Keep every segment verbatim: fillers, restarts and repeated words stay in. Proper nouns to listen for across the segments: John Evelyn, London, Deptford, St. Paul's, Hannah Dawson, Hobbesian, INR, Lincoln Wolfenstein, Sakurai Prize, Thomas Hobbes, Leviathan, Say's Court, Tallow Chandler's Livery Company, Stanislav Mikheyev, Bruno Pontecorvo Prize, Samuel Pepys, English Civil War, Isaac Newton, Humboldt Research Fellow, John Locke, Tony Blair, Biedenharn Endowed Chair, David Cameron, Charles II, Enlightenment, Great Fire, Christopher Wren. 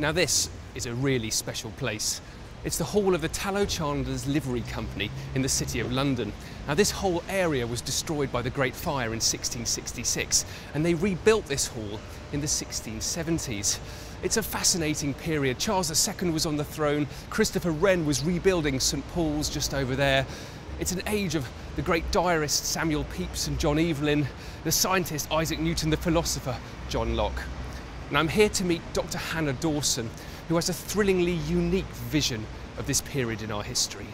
Now this is a really special place. It's the hall of the Tallow Chandler's Livery Company in the City of London. Now this whole area was destroyed by the Great Fire in sixteen sixty-six, and they rebuilt this hall in the sixteen seventies. It's a fascinating period. Charles the Second was on the throne, Christopher Wren was rebuilding Saint Paul's just over there. It's an age of the great diarists Samuel Pepys and John Evelyn, the scientist Isaac Newton, the philosopher John Locke. And I'm here to meet Doctor Hannah Dawson, who has a thrillingly unique vision of this period in our history.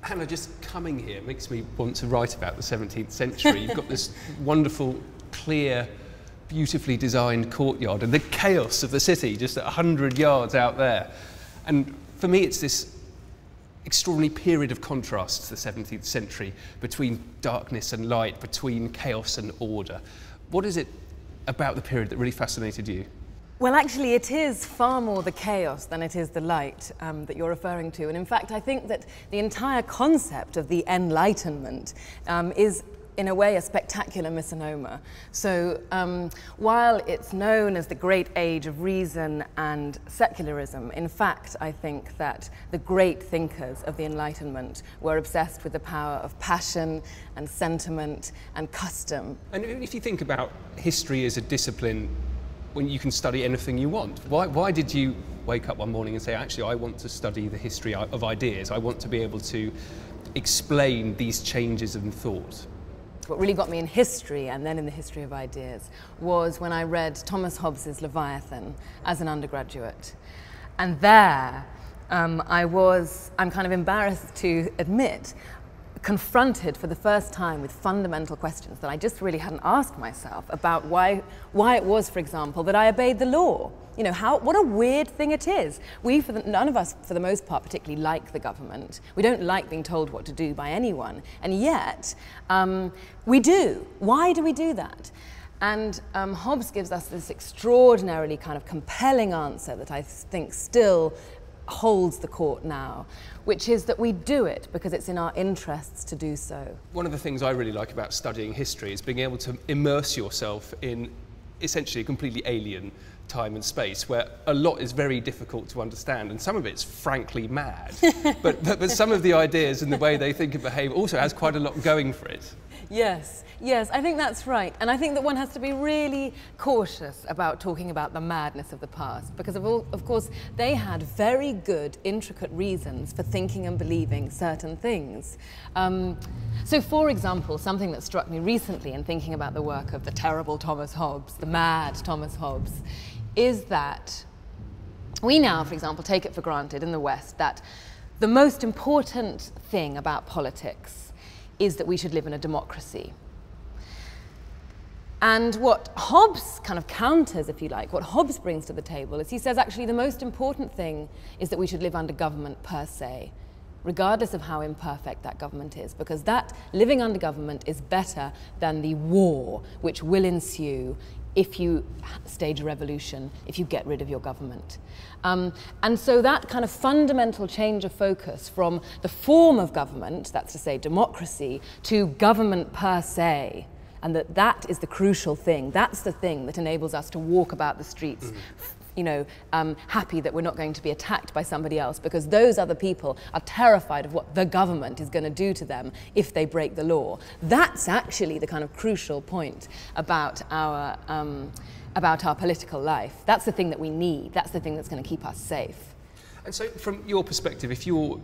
Hannah, just coming here makes me want to write about the seventeenth century. You've got this wonderful, clear, beautifully designed courtyard and the chaos of the city just at a hundred yards out there. And for me, it's this extraordinary period of contrast to the seventeenth century, between darkness and light, between chaos and order. What is it about the period that really fascinated you? Well, actually, it is far more the chaos than it is the light um, that you're referring to. And in fact, I think that the entire concept of the Enlightenment um, is in a way a spectacular misnomer. So um, while it's known as the great age of reason and secularism, in fact I think that the great thinkers of the Enlightenment were obsessed with the power of passion and sentiment and custom. And if you think about history as a discipline, when you can study anything you want, why, why did you wake up one morning and say, actually I want to study the history of ideas, I want to be able to explain these changes in thought? What really got me in history, and then in the history of ideas, was when I read Thomas Hobbes's Leviathan as an undergraduate. And there, um, I was, I'm kind of embarrassed to admit, confronted for the first time with fundamental questions that I just really hadn't asked myself about why, why it was, for example, that I obeyed the law. You know, how, what a weird thing it is. We, for the, none of us, for the most part, particularly like the government. We don't like being told what to do by anyone, and yet um, we do. Why do we do that? And um, Hobbes gives us this extraordinarily kind of compelling answer that I think still holds the court now, which is that we do it because it's in our interests to do so. One of the things I really like about studying history is being able to immerse yourself in essentially a completely alien time and space where a lot is very difficult to understand, and some of it's frankly mad, but, but, but some of the ideas and the way they think and behave also has quite a lot going for it. Yes, yes, I think that's right. And I think that one has to be really cautious about talking about the madness of the past, because of, all, of course they had very good, intricate reasons for thinking and believing certain things. Um, so for example, something that struck me recently in thinking about the work of the terrible Thomas Hobbes, the mad Thomas Hobbes, is that we now, for example, take it for granted in the West that the most important thing about politics is that we should live in a democracy. And what Hobbes kind of counters, if you like, what Hobbes brings to the table is he says actually the most important thing is that we should live under government per se, regardless of how imperfect that government is, because that living under government is better than the war which will ensue if you stage a revolution, if you get rid of your government. Um, and so that kind of fundamental change of focus from the form of government, that's to say democracy, to government per se, and that that is the crucial thing, that's the thing that enables us to walk about the streets, mm. you know, um, happy that we're not going to be attacked by somebody else, because those other people are terrified of what the government is going to do to them if they break the law. That's actually the kind of crucial point about our, um, about our political life. That's the thing that we need. That's the thing that's going to keep us safe. And so from your perspective, if you're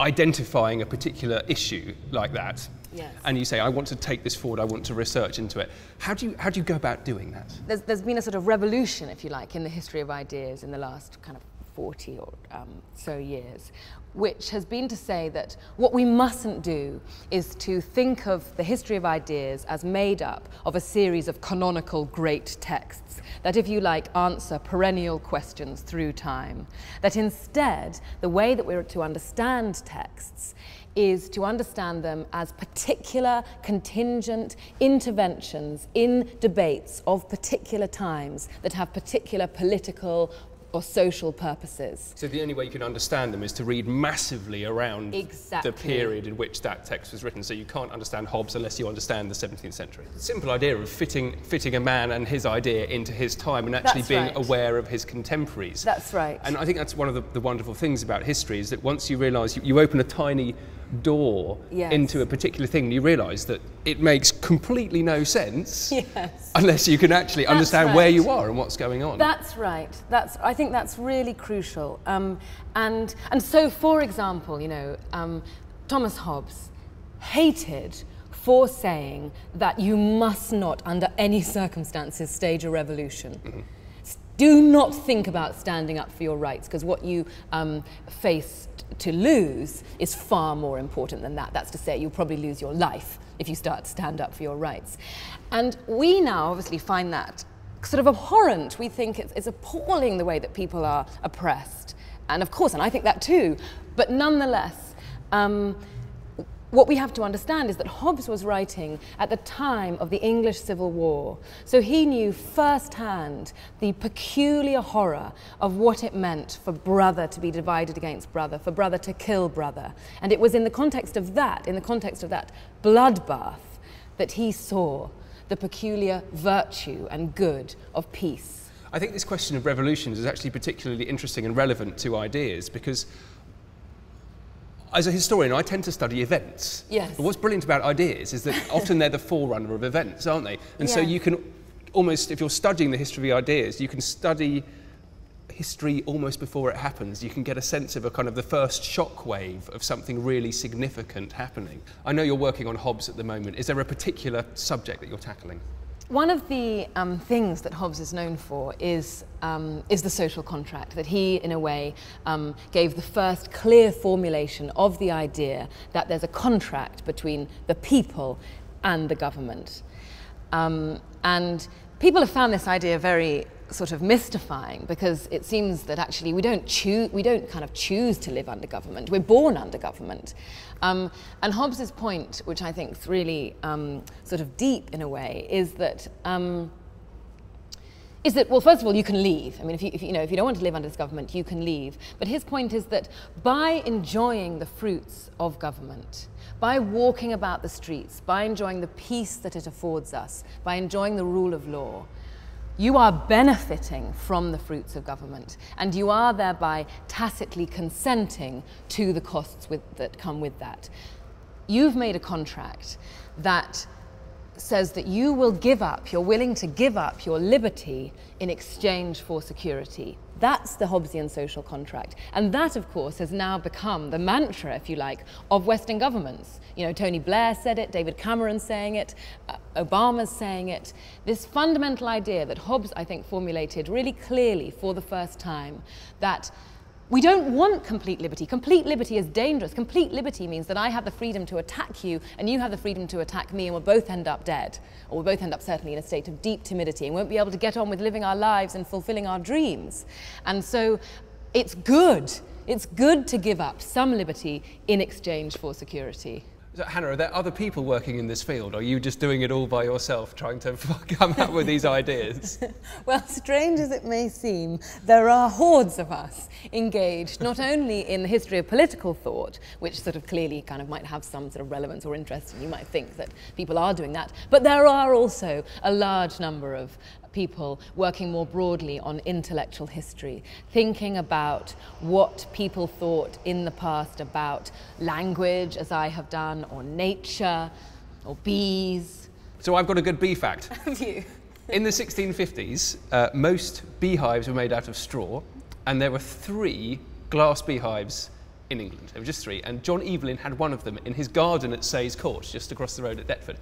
identifying a particular issue like that, yes. And you say, I want to take this forward, I want to research into it. How do you, how do you go about doing that? There's, there's been a sort of revolution, if you like, in the history of ideas in the last kind of forty or um, so years, which has been to say that what we mustn't do is to think of the history of ideas as made up of a series of canonical great texts that, if you like, answer perennial questions through time. That instead, the way that we're to understand texts is to understand them as particular, contingent interventions in debates of particular times that have particular political or social purposes. So the only way you can understand them is to read massively around exactly. the period in which that text was written. So you can't understand Hobbes unless you understand the seventeenth century. The simple idea of fitting fitting a man and his idea into his time and actually that's being right. aware of his contemporaries. That's right. And I think that's one of the, the wonderful things about history, is that once you realise you, you open a tiny door yes. into a particular thing, you realise that it makes completely no sense yes. unless you can actually that's understand right. where you are and what's going on. That's right. That's I think that's really crucial. Um, and and so, for example, you know, um, Thomas Hobbes hated for saying that you must not, under any circumstances, stage a revolution. Mm-hmm. Do not think about standing up for your rights, because what you um, face to lose is far more important than that. That's to say, you'll probably lose your life if you start to stand up for your rights. And we now obviously find that sort of abhorrent. We think it's, it's appalling the way that people are oppressed. And of course, and I think that too, but nonetheless, um, what we have to understand is that Hobbes was writing at the time of the English Civil War, so he knew firsthand the peculiar horror of what it meant for brother to be divided against brother, for brother to kill brother. And it was in the context of that, in the context of that bloodbath, that he saw the peculiar virtue and good of peace. I think this question of revolutions is actually particularly interesting and relevant to ideas, because as a historian, I tend to study events. Yes. But what's brilliant about ideas is that often they're the forerunner of events, aren't they? And yeah. so you can almost, if you're studying the history of ideas, you can study history almost before it happens. You can get a sense of a kind of the first shockwave of something really significant happening. I know you're working on Hobbes at the moment. Is there a particular subject that you're tackling? One of the um, things that Hobbes is known for is, um, is the social contract, that he, in a way, um, gave the first clear formulation of the idea that there's a contract between the people and the government. Um, and people have found this idea very sort of mystifying, because it seems that actually we don't choose, we don't kind of choose to live under government, we're born under government. Um, and Hobbes's point, which I think is really um, sort of deep in a way, is that um, is that well, first of all, you can leave. I mean, if you, if, you know, if you don't want to live under this government, you can leave. But his point is that by enjoying the fruits of government, by walking about the streets, by enjoying the peace that it affords us, by enjoying the rule of law, you are benefiting from the fruits of government, and you are thereby tacitly consenting to the costs with, that come with that. You've made a contract that says that you will give up, you're willing to give up your liberty in exchange for security. That's the Hobbesian social contract. And that, of course, has now become the mantra, if you like, of Western governments. You know, Tony Blair said it, David Cameron saying it, uh, Obama's saying it. This fundamental idea that Hobbes, I think, formulated really clearly for the first time, that we don't want complete liberty. Complete liberty is dangerous. Complete liberty means that I have the freedom to attack you and you have the freedom to attack me, and we'll both end up dead. Or we'll both end up certainly in a state of deep timidity and won't be able to get on with living our lives and fulfilling our dreams. And so it's good. It's good to give up some liberty in exchange for security. So, Hannah, are there other people working in this field? Or are you just doing it all by yourself, trying to come up with these ideas? Well, strange as it may seem, there are hordes of us engaged, not only in the history of political thought, which sort of clearly kind of might have some sort of relevance or interest, and you might think that people are doing that, but there are also a large number of people working more broadly on intellectual history, thinking about what people thought in the past about language, as I have done, or nature, or bees. So I've got a good bee fact. Have you? In the sixteen fifties, uh, most beehives were made out of straw, and there were three glass beehives in England. There were just three, and John Evelyn had one of them in his garden at Say's Court, just across the road at Deptford.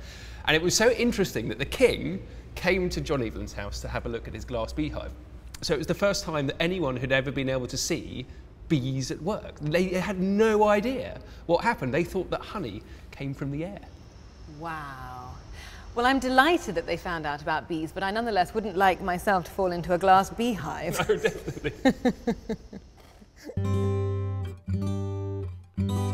And it was so interesting that the king came to John Evelyn's house to have a look at his glass beehive. So it was the first time that anyone had ever been able to see bees at work. They had no idea what happened. They thought that honey came from the air. Wow. Well, I'm delighted that they found out about bees, but I nonetheless wouldn't like myself to fall into a glass beehive. No, definitely.